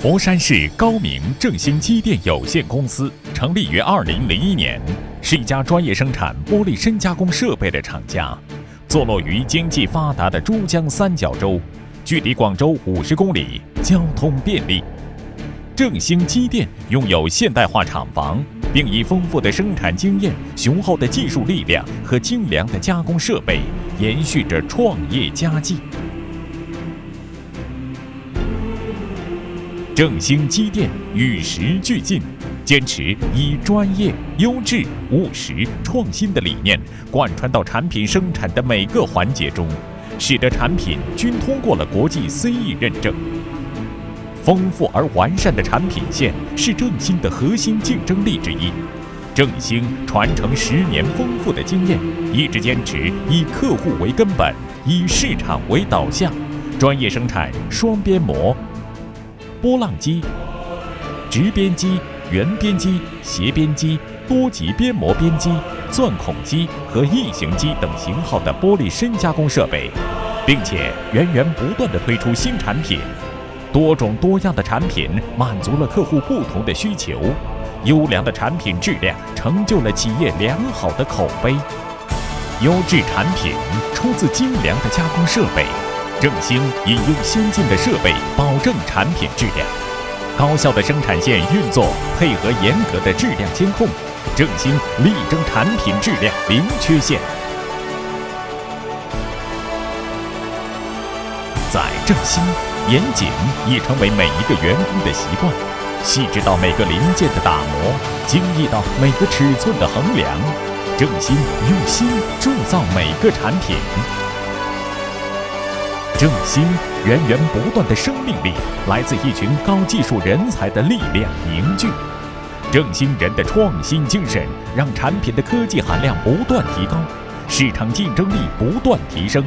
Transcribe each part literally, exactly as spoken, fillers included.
佛山市高明正兴机电有限公司成立于二零零一年，是一家专业生产玻璃深加工设备的厂家，坐落于经济发达的珠江三角洲，距离广州五十公里，交通便利。正兴机电拥有现代化厂房，并以丰富的生产经验、雄厚的技术力量和精良的加工设备，延续着创业佳绩。 正兴机电与时俱进，坚持以专业、优质、务实、创新的理念贯穿到产品生产的每个环节中，使得产品均通过了国际 C E 认证。丰富而完善的产品线是正兴的核心竞争力之一。正兴传承十年丰富的经验，一直坚持以客户为根本，以市场为导向，专业生产双边膜。 波浪机、直边机、圆边机、斜边机、多级边膜边机、钻孔机和异形机等型号的玻璃深加工设备，并且源源不断地推出新产品，多种多样的产品满足了客户不同的需求，优良的产品质量成就了企业良好的口碑。优质产品出自精良的加工设备。 正兴引用先进的设备，保证产品质量；高效的生产线运作，配合严格的质量监控，正兴力争产品质量零缺陷。在正兴，严谨已成为每一个员工的习惯，细致到每个零件的打磨，精益到每个尺寸的衡量。正兴用心铸造每个产品。 正兴源源不断的生命力来自一群高技术人才的力量凝聚。正兴人的创新精神让产品的科技含量不断提高，市场竞争力不断提升。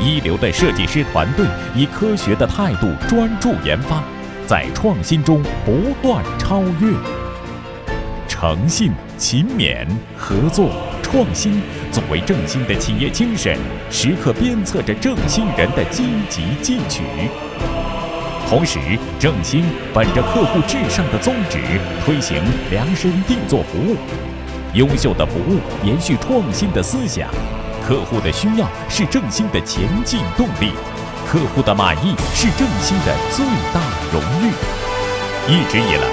一流的设计师团队以科学的态度专注研发，在创新中不断超越。诚信、勤勉、合作、创新。 作为正兴的企业精神，时刻鞭策着正兴人的积极进取。同时，正兴本着客户至上的宗旨，推行量身定做服务，优秀的服务延续创新的思想。客户的需要是正兴的前进动力，客户的满意是正兴的最大荣誉。一直以来，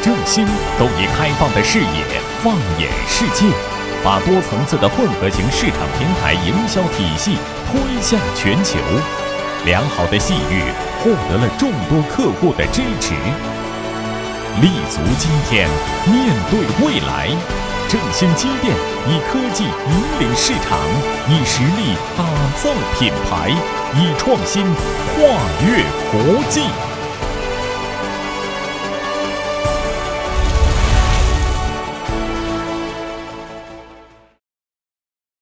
正兴都以开放的视野放眼世界。 把多层次的混合型市场平台营销体系推向全球，良好的信誉获得了众多客户的支持。立足今天，面对未来，正兴机电以科技引领市场，以实力打造品牌，以创新跨越国际。